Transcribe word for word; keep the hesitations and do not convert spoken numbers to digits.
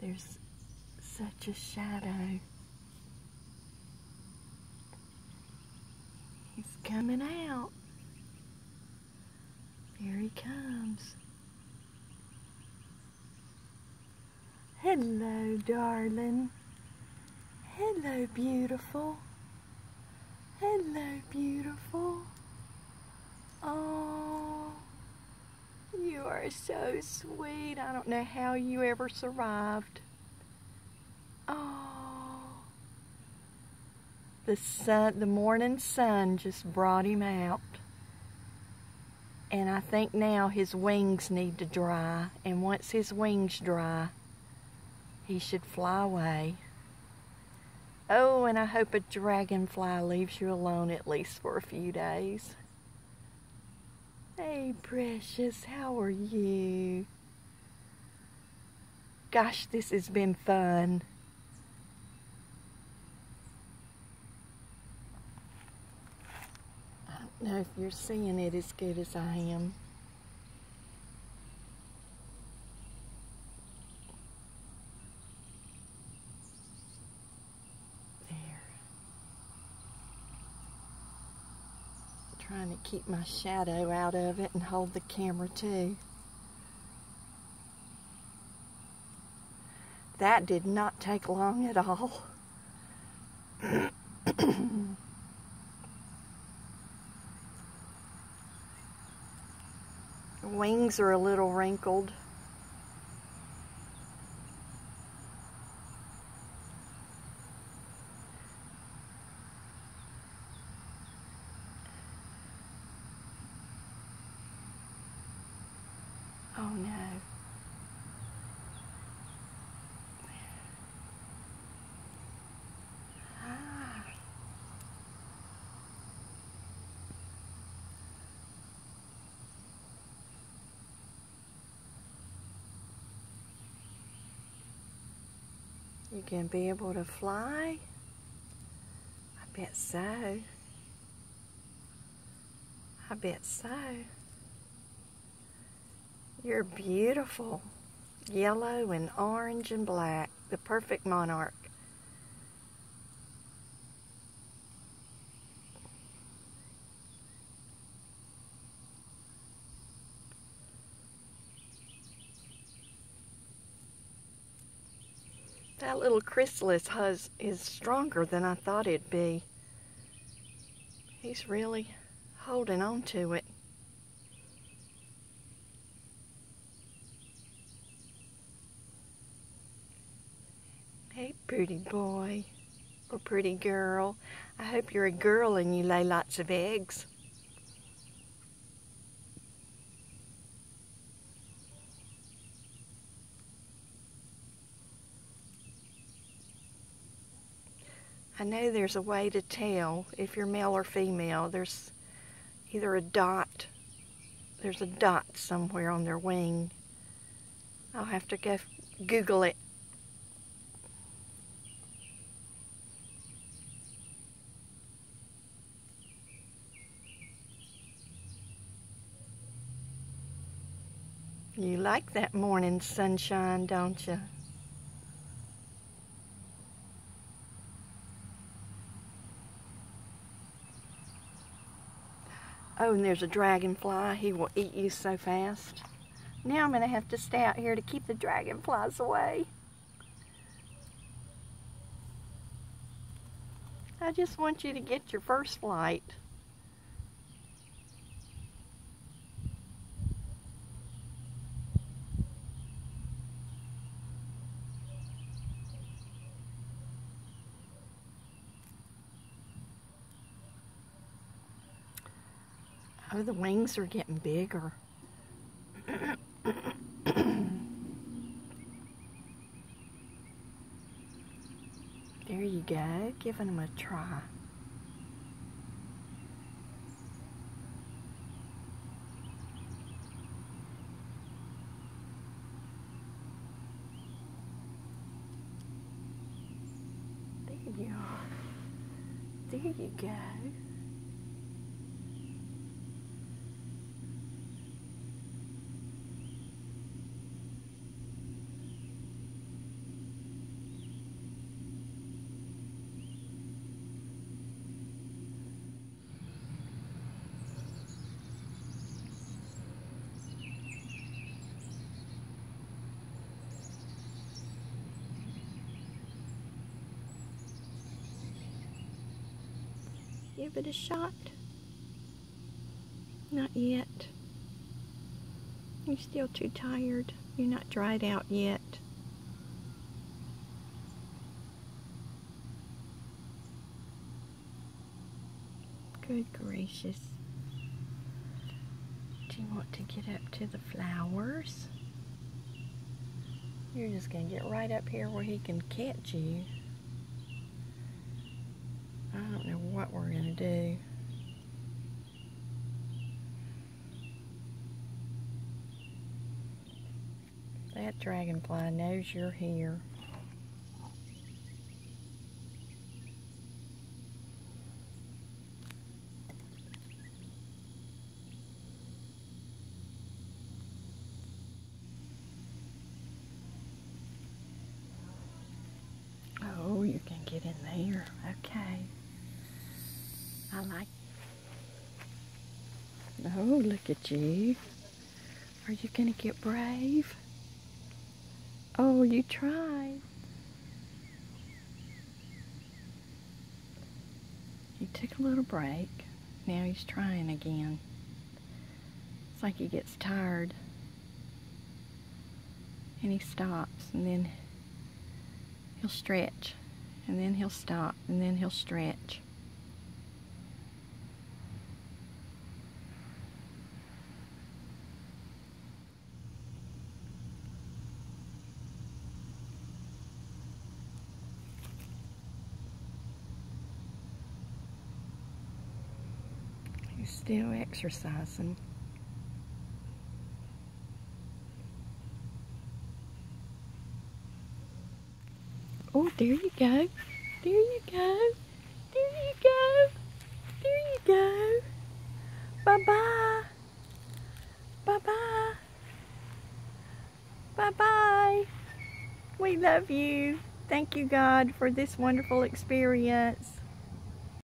There's such a shadow. He's coming out. Here he comes. Hello, darling. Hello, beautiful. Hello, beautiful. Oh, you are so sweet. I don't know how you ever survived. Oh, the sun, the morning sun just brought him out. And I think now his wings need to dry. And once his wings dry, he should fly away. Oh, and I hope a dragonfly leaves you alone at least for a few days. Hey, precious, how are you? Gosh, this has been fun. I don't know if you're seeing it as good as I am. Trying to keep my shadow out of it and hold the camera too. That did not take long at all. The wings are a little wrinkled. Oh no. Ah. You can be able to fly? I bet so. I bet so. You're beautiful, yellow and orange and black, the perfect monarch. That little chrysalis has, is stronger than I thought it'd be. He's really holding on to it. Hey, pretty boy or pretty girl. I hope you're a girl and you lay lots of eggs. I know there's a way to tell if you're male or female. There's either a dot, there's a dot somewhere on their wing. I'll have to go Google it. You like that morning sunshine, don't you? Oh, and there's a dragonfly. He will eat you so fast. Now I'm going to have to stay out here to keep the dragonflies away. I just want you to get your first flight. Oh, the wings are getting bigger. There you go, giving them a try. There you are. There you go. give it a shot? Not yet. You're still too tired. You're not dried out yet. Good gracious. Do you want to get up to the flowers? You're just going to get right up here where he can catch you. I don't know what we're going to do. That dragonfly knows you're here. Oh, you can get in there. Okay. I like it. Oh, look at you. Are you going to get brave? Oh, you tried. He took a little break. Now he's trying again. It's like he gets tired. And he stops, and then he'll stretch. And then he'll stop, and then he'll stretch. Still exercising. Oh, there you go. There you go. There you go. There you go. Bye-bye. Bye-bye. Bye-bye. We love you. Thank you, God, for this wonderful experience.